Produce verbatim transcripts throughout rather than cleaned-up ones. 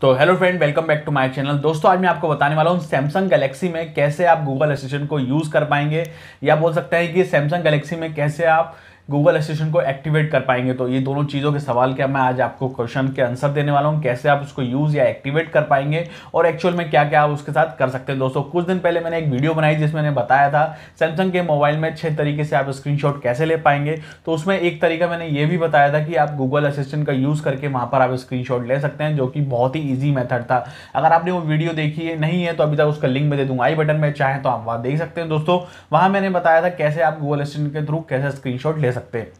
तो hello friend, welcome back to my channel. दोस्तों, आज मैं आपको बताने वाला हूँ सैमसंग गैलेक्सी में कैसे आप गूगल असिस्टेंट को यूज़ कर पाएंगे, या बोल सकते हैं कि सैमसंग गैलेक्सी में कैसे आप गूगल असिस्टेंट को एक्टिवेट कर पाएंगे। तो ये दोनों चीज़ों के सवाल क्या मैं आज आपको क्वेश्चन के आंसर देने वाला हूँ, कैसे आप उसको यूज़ या एक्टिवेट कर पाएंगे और एक्चुअल में क्या क्या आप उसके साथ कर सकते हैं। दोस्तों, कुछ दिन पहले मैंने एक वीडियो बनाई जिसमें मैंने बताया था सैमसंग के मोबाइल में अच्छे तरीके से आप स्क्रीनशॉट कैसे ले पाएंगे। तो उसमें एक तरीका मैंने ये भी बताया था कि आप गूगल असिस्टेंट का यूज़ करके वहाँ पर आप स्क्रीनशॉट ले सकते हैं, जो कि बहुत ही ईजी मैथड था। अगर आपने वो वीडियो देखी है नहीं है तो अभी तक उसका लिंक मैं दे दूँगा आई बटन में, चाहें तो आप वहाँ देख सकते हैं। दोस्तों, वहाँ मैंने बताया था कैसे आप गूगल असिस्टेंट के थ्रू कैसे स्क्रीनशॉट ले सकते हैं।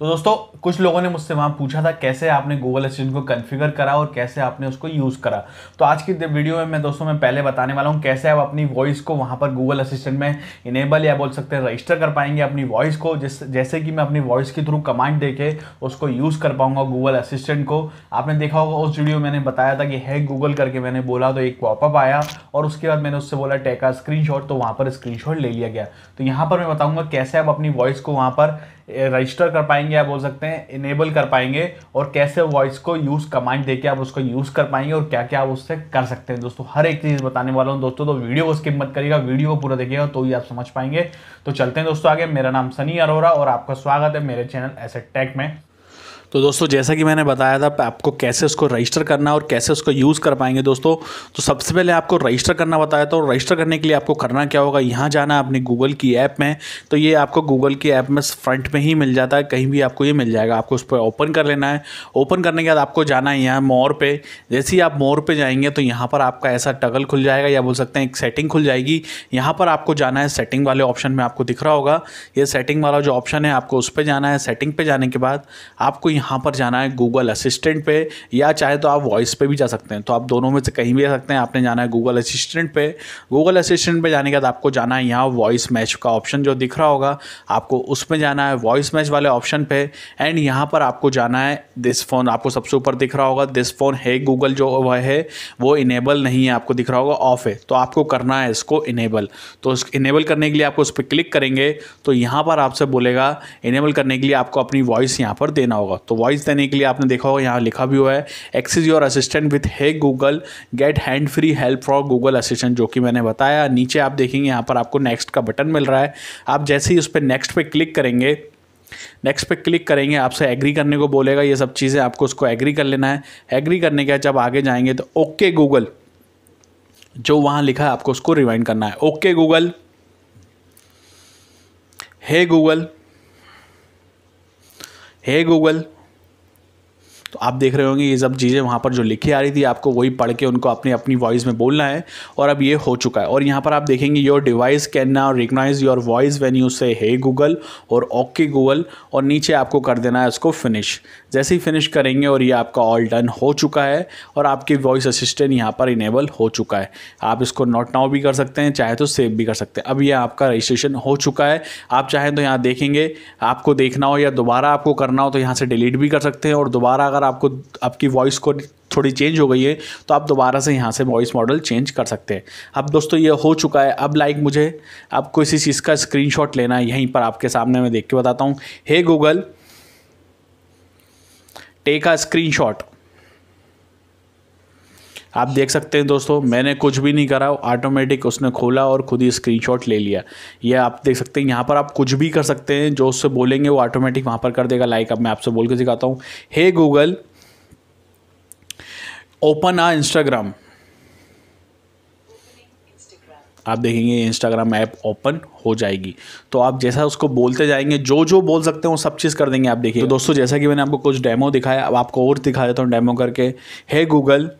तो दोस्तों, कुछ लोगों ने मुझसे वहाँ पूछा था कैसे आपने गूगल असिस्टेंट को कॉन्फ़िगर करा और कैसे आपने उसको यूज़ करा। तो आज की वीडियो में मैं दोस्तों मैं पहले बताने वाला हूँ कैसे आप अपनी वॉइस को वहाँ पर गूगल असिस्टेंट में इनेबल या बोल सकते हैं रजिस्टर कर पाएंगे अपनी वॉइस को, जिस जैसे कि मैं अपनी वॉइस के थ्रू कमांड दे के उसको यूज़ कर पाऊँगा गूगल असिस्टेंट को। आपने देखा होगा उस वीडियो में मैंने बताया था कि है गूगल करके मैंने बोला तो एक पॉपअप आया और उसके बाद मैंने उससे बोला टेक अ स्क्रीनशॉट, तो वहाँ पर स्क्रीनशॉट ले लिया गया। तो यहाँ पर मैं बताऊँगा कैसे आप अपनी वॉइस को वहाँ पर रजिस्टर कर पाएंगे, आप बोल सकते हैं इनेबल कर पाएंगे, और कैसे वॉइस को यूज़ कमांड देके आप उसको यूज़ कर पाएंगे और क्या क्या आप उससे कर सकते हैं। दोस्तों, हर एक चीज़ बताने वाला हूँ दोस्तों, तो वीडियो को स्किप मत करिएगा, वीडियो को पूरा देखिएगा तो ही आप समझ पाएंगे। तो चलते हैं दोस्तों आगे। मेरा नाम सनी अरोरा और आपका स्वागत है मेरे चैनल एसेट टेक में। तो दोस्तों, जैसा कि मैंने बताया था आपको कैसे उसको रजिस्टर करना और कैसे उसको यूज़ कर पाएंगे दोस्तों। तो सबसे पहले आपको रजिस्टर करना बताया था, और रजिस्टर करने के लिए आपको करना क्या होगा, यहाँ जाना अपने गूगल की ऐप में। तो ये आपको गूगल की ऐप में फ्रंट में ही मिल जाता है, कहीं भी आपको ये मिल जाएगा। आपको उस पर ओपन कर लेना है। ओपन करने के बाद आपको जाना है यहाँ मोर पर। जैसे ही आप मोर पर जाएंगे तो यहाँ पर आपका ऐसा टगल खुल जाएगा, या बोल सकते हैं एक सेटिंग खुल जाएगी। यहाँ पर आपको जाना है सेटिंग वाले ऑप्शन में, आपको दिख रहा होगा ये सेटिंग वाला जो ऑप्शन है, आपको उस पर जाना है। सेटिंग पर जाने के बाद आपको यहाँ पर जाना है गूगल असिस्टेंट पे, या चाहे तो आप वॉइस पे भी जा सकते हैं। तो आप दोनों में से कहीं भी जा सकते हैं। आपने जाना है गूगल असिस्टेंट पे। गूगल असिस्टेंट पे जाने के बाद आपको जाना है यहाँ वॉइस मैच का ऑप्शन जो दिख रहा होगा, आपको उसमें जाना है वॉइस मैच वाले ऑप्शन पे। एंड यहाँ पर आपको जाना है दिस फोन, आपको सबसे ऊपर दिख रहा होगा दिस फोन है गूगल जो वह है वो इनेबल नहीं है, आपको दिख रहा होगा ऑफ है। तो आपको करना है इसको इनेबल। तो इनेबल करने के लिए आपको उस पर क्लिक करेंगे तो यहाँ पर आपसे बोलेगा इनेबल करने के लिए आपको अपनी वॉइस यहाँ पर देना होगा। तो वॉइस देने के लिए आपने देखा होगा यहाँ लिखा भी हुआ है access your assistant with hey Google, get hand free help for Google assistant, जो कि मैंने बताया। नीचे आप देखेंगे यहाँ पर आपको नेक्स्ट का बटन मिल रहा है। आप जैसे ही उस पर नेक्स्ट पे क्लिक करेंगे नेक्स्ट पे क्लिक करेंगे आपसे एग्री करने को बोलेगा। ये सब चीज़ें आपको उसको एग्री कर लेना है। एग्री करने के बाद जब आगे जाएंगे तो ओके गूगल जो वहाँ लिखा है आपको उसको रिवाइंड करना है। Okay Google, hey Google, hey Google. तो आप देख रहे होंगे ये सब चीज़ें वहाँ पर जो लिखी आ रही थी, आपको वही पढ़ के उनको अपनी अपनी वॉइस में बोलना है। और अब ये हो चुका है। और यहाँ पर आप देखेंगे your device can now recognise your voice when you say hey Google और ओके गूगल, और नीचे आपको कर देना है इसको फिनिश। जैसे ही फिनिश करेंगे और ये आपका ऑल डन हो चुका है और आपकी वॉइस असिस्टेंट यहाँ पर इनेबल हो चुका है। आप इसको नोट नाउ भी कर सकते हैं, चाहे तो सेव भी कर सकते हैं। अब ये आपका रजिस्ट्रेशन हो चुका है। आप चाहें तो यहाँ देखेंगे, आपको देखना हो या दोबारा आपको करना हो तो यहाँ से डिलीट भी कर सकते हैं, और दोबारा अगर आपको आपकी वॉइस को थोड़ी चेंज हो गई है तो आप दोबारा से यहाँ से वॉइस मॉडल चेंज कर सकते हैं। अब दोस्तों ये हो चुका है। अब लाइक मुझे आपको इसी चीज़ का स्क्रीनशॉट लेना है। यहीं पर आपके सामने मैं देख के बताता हूँ, hey Google take a screenshot. आप देख सकते हैं दोस्तों, मैंने कुछ भी नहीं करा, ऑटोमेटिक उसने खोला और खुद ही स्क्रीनशॉट ले लिया। ये आप देख सकते हैं। यहाँ पर आप कुछ भी कर सकते हैं, जो उससे बोलेंगे वो ऑटोमेटिक वहाँ पर कर देगा। लाइक अब मैं आपसे बोल के सिखाता हूँ, हे गूगल ओपन आ इंस्टाग्राम। आप देखेंगे इंस्टाग्राम ऐप ओपन हो जाएगी। तो आप जैसा उसको बोलते जाएंगे, जो जो बोल सकते हैं वो सब चीज़ कर देंगे। आप देखिए तो दोस्तों, जैसा कि मैंने आपको कुछ डेमो दिखाया, अब आपको और दिखा देता हूँ डेमो करके। Hey Google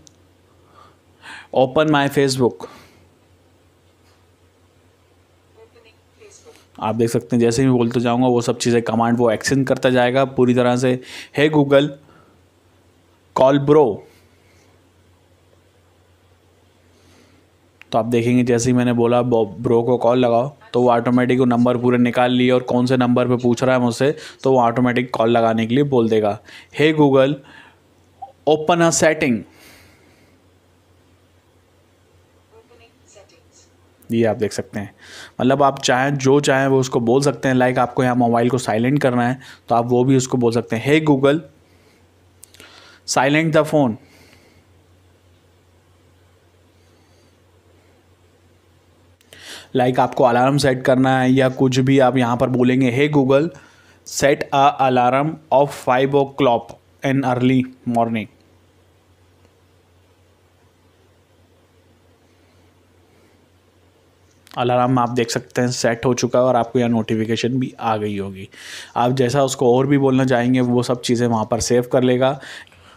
open my Facebook. आप देख सकते हैं जैसे ही मैं बोलते जाऊँगा वो सब चीज़ें कमांड वो एक्शन करता जाएगा पूरी तरह से। Hey Google call bro. तो आप देखेंगे जैसे ही मैंने बोला ब्रो को कॉल लगाओ तो वो ऑटोमेटिक वो नंबर पूरे निकाल लिए, और कौन से नंबर पे पूछ रहा है मुझसे तो वो ऑटोमेटिक कॉल लगाने के लिए बोल देगा। Hey Google open a setting. ये आप देख सकते हैं। मतलब आप चाहें जो चाहें वो उसको बोल सकते हैं। लाइक आपको यहाँ मोबाइल को साइलेंट करना है तो आप वो भी उसको बोल सकते हैं। Hey Google silent the phone. Like आपको अलार्म सेट करना है या कुछ भी, आप यहाँ पर बोलेंगे hey Google set a alarm of five o'clock in early morning. Alarm आप देख सकते हैं सेट हो चुका है और आपको यह नोटिफिकेशन भी आ गई होगी। आप जैसा उसको और भी बोलना चाहेंगे वो सब चीज़ें वहाँ पर सेव कर लेगा।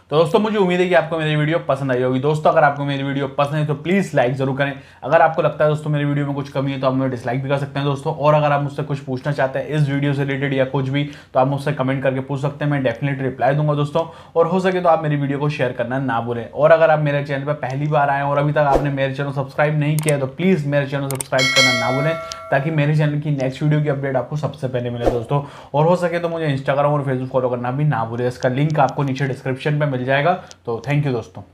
तो दोस्तों मुझे उम्मीद है कि आपको मेरी वीडियो पसंद आई होगी। दोस्तों अगर आपको मेरी वीडियो पसंद है तो प्लीज़ लाइक जरूर करें। अगर आपको लगता है दोस्तों मेरी वीडियो में कुछ कमी है तो आप मुझे डिसलाइक भी कर सकते हैं दोस्तों। और अगर आप मुझसे कुछ पूछना चाहते हैं इस वीडियो से रिलेटेड या कुछ भी तो आप मुझसे कमेंट करके पूछ सकते हैं, मैं डेफिनेटली रिप्लाई दूंगा दोस्तों। और हो सके तो आप मेरी वीडियो को शेयर करना ना भूलें। और अगर आप मेरे चैनल पर पहली बार आए और अभी तक आपने मेरे चैनल सब्सक्राइब नहीं किया तो प्लीज़ मेरे चैनल सब्सक्राइब करना ना भूलें, ताकि मेरे चैनल की नेक्स्ट वीडियो की अपडेट आपको सबसे पहले मिले दोस्तों। और हो सके तो मुझे इंस्टाग्राम और फेसबुक फॉलो करना भी ना भूलें, इसका लिंक आपको नीचे डिस्क्रिप्शन में मिल जाएगा। तो थैंक यू दोस्तों।